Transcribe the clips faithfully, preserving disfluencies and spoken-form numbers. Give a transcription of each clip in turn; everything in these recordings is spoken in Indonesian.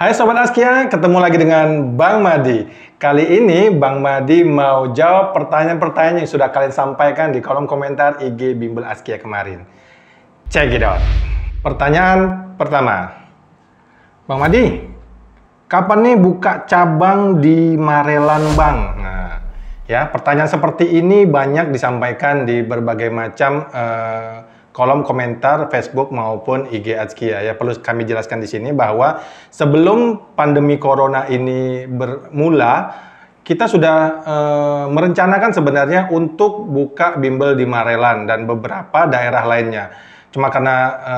Hai Sobat Askia, ketemu lagi dengan Bang Madi. Kali ini Bang Madi mau jawab pertanyaan-pertanyaan yang sudah kalian sampaikan di kolom komentar I G Bimbel Askia kemarin. Check it out. Pertanyaan pertama. Bang Madi, kapan nih buka cabang di Marelan Bang? Nah, ya pertanyaan seperti ini banyak disampaikan di berbagai macam uh, kolom komentar Facebook maupun I G Adzkia. Ya perlu kami jelaskan di sini bahwa sebelum pandemi corona ini bermula, kita sudah e, merencanakan sebenarnya untuk buka bimbel di Marelan dan beberapa daerah lainnya. Cuma karena e,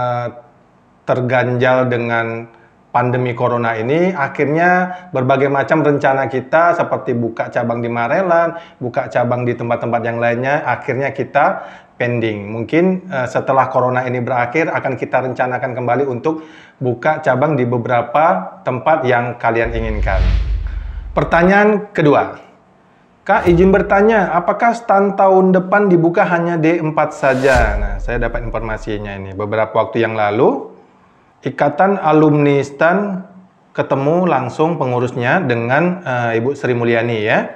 terganjal dengan pandemi corona ini, akhirnya berbagai macam rencana kita seperti buka cabang di Marelan, buka cabang di tempat-tempat yang lainnya, akhirnya kita pending. Mungkin uh, setelah corona ini berakhir, akan kita rencanakan kembali untuk buka cabang di beberapa tempat yang kalian inginkan. Pertanyaan kedua. Kak, izin bertanya, apakah stan tahun depan dibuka hanya D empat saja? Nah, saya dapat informasinya ini beberapa waktu yang lalu. Ikatan Alumni STAN ketemu langsung pengurusnya dengan uh, Ibu Sri Mulyani ya.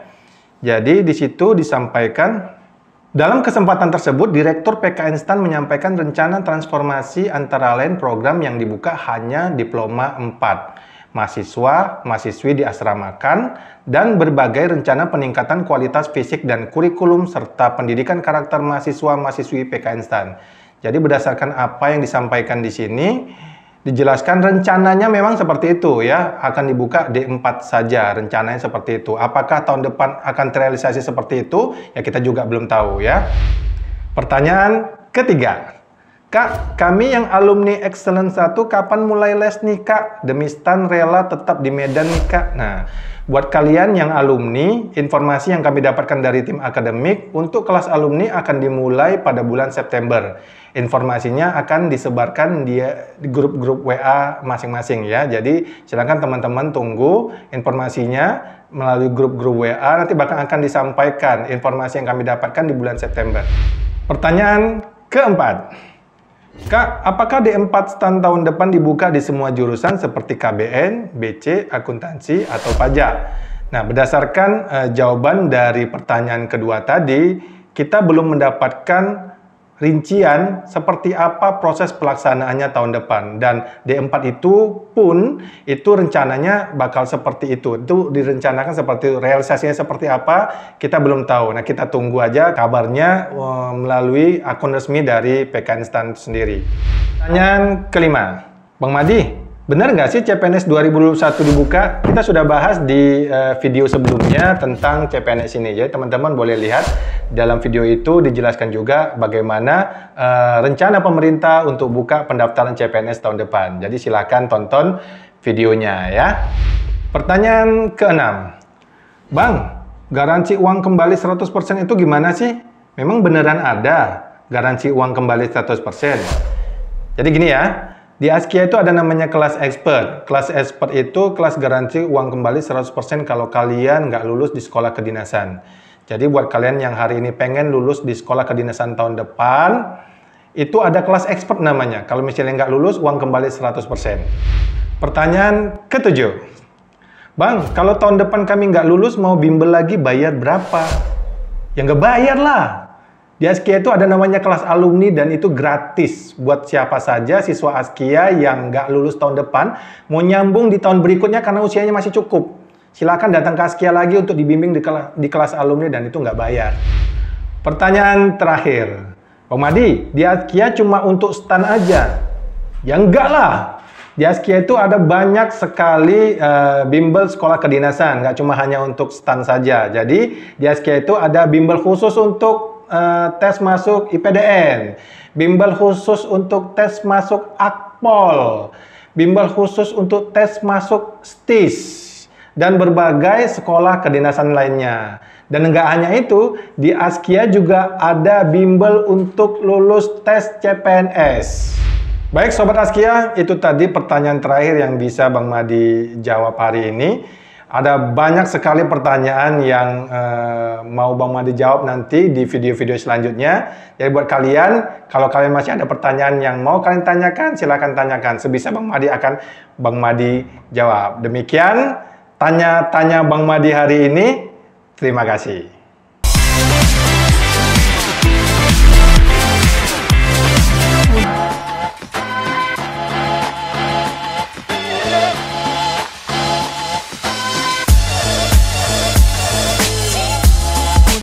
Jadi di situ disampaikan dalam kesempatan tersebut Direktur P K N STAN menyampaikan rencana transformasi antara lain program yang dibuka hanya diploma empat, mahasiswa, mahasiswi diasramakan dan berbagai rencana peningkatan kualitas fisik dan kurikulum serta pendidikan karakter mahasiswa-mahasiswi P K N STAN. Jadi berdasarkan apa yang disampaikan di sini dijelaskan rencananya memang seperti itu ya, akan dibuka D empat saja, rencananya seperti itu. Apakah tahun depan akan terrealisasi seperti itu? Ya kita juga belum tahu ya. Pertanyaan ketiga. Kak, kami yang alumni Excellence satu kapan mulai les nih Kak? Demi STAN rela tetap di Medan nih Kak. Nah, buat kalian yang alumni, informasi yang kami dapatkan dari tim akademik untuk kelas alumni akan dimulai pada bulan September. Informasinya akan disebarkan di grup-grup W A masing-masing ya. Jadi silakan teman-teman tunggu informasinya melalui grup-grup W A, nanti bahkan akan disampaikan informasi yang kami dapatkan di bulan September. Pertanyaan keempat. Kak, apakah D empat STAN tahun depan dibuka di semua jurusan seperti K B N, B C, akuntansi, atau pajak? Nah, berdasarkan e, jawaban dari pertanyaan kedua tadi, kita belum mendapatkan rincian seperti apa proses pelaksanaannya tahun depan. Dan D empat itu pun, itu rencananya bakal seperti itu. Itu direncanakan seperti itu. Realisasinya seperti apa, kita belum tahu. Nah, kita tunggu aja kabarnya um, melalui akun resmi dari P K N STAN sendiri. Pertanyaan kelima. Bang Madi, benar nggak sih C P N S dua ribu dua puluh satu dibuka? Kita sudah bahas di uh, video sebelumnya tentang C P N S ini. Jadi teman-teman boleh lihat. Dalam video itu dijelaskan juga bagaimana uh, rencana pemerintah untuk buka pendaftaran C P N S tahun depan. Jadi silakan tonton videonya ya. Pertanyaan keenam. Bang, garansi uang kembali seratus persen itu gimana sih? Memang beneran ada garansi uang kembali seratus persen? Jadi gini ya. Di Askia itu ada namanya kelas expert. Kelas expert itu kelas garansi uang kembali seratus persen kalau kalian nggak lulus di sekolah kedinasan. Jadi buat kalian yang hari ini pengen lulus di sekolah kedinasan tahun depan, itu ada kelas expert namanya. Kalau misalnya nggak lulus, uang kembali seratus persen. Pertanyaan ketujuh. Bang, kalau tahun depan kami nggak lulus, mau bimbel lagi bayar berapa? Ya nggak bayar lah. Di Askia itu ada namanya kelas alumni dan itu gratis buat siapa saja siswa Askia yang nggak lulus tahun depan mau nyambung di tahun berikutnya karena usianya masih cukup. Silakan datang ke Askia lagi untuk dibimbing di, kela di kelas alumni dan itu nggak bayar. Pertanyaan terakhir. Bang Madi, di Askia cuma untuk STAN aja? Ya enggak lah. Di Askia itu ada banyak sekali uh, bimbel sekolah kedinasan, nggak cuma hanya untuk STAN saja. Jadi di Askia itu ada bimbel khusus untuk Uh, tes masuk I P D N, bimbel khusus untuk tes masuk A K P O L, bimbel khusus untuk tes masuk S T I S dan berbagai sekolah kedinasan lainnya. Dan enggak hanya itu, di Askia juga ada bimbel untuk lulus tes C P N S. Baik Sobat Askia, itu tadi pertanyaan terakhir yang bisa Bang Madi jawab hari ini. Ada banyak sekali pertanyaan yang eh, mau Bang Madi jawab nanti di video-video selanjutnya. Jadi buat kalian, kalau kalian masih ada pertanyaan yang mau kalian tanyakan, silahkan tanyakan. Sebisa Bang Madi akan Bang Madi jawab. Demikian tanya-tanya Bang Madi hari ini. Terima kasih.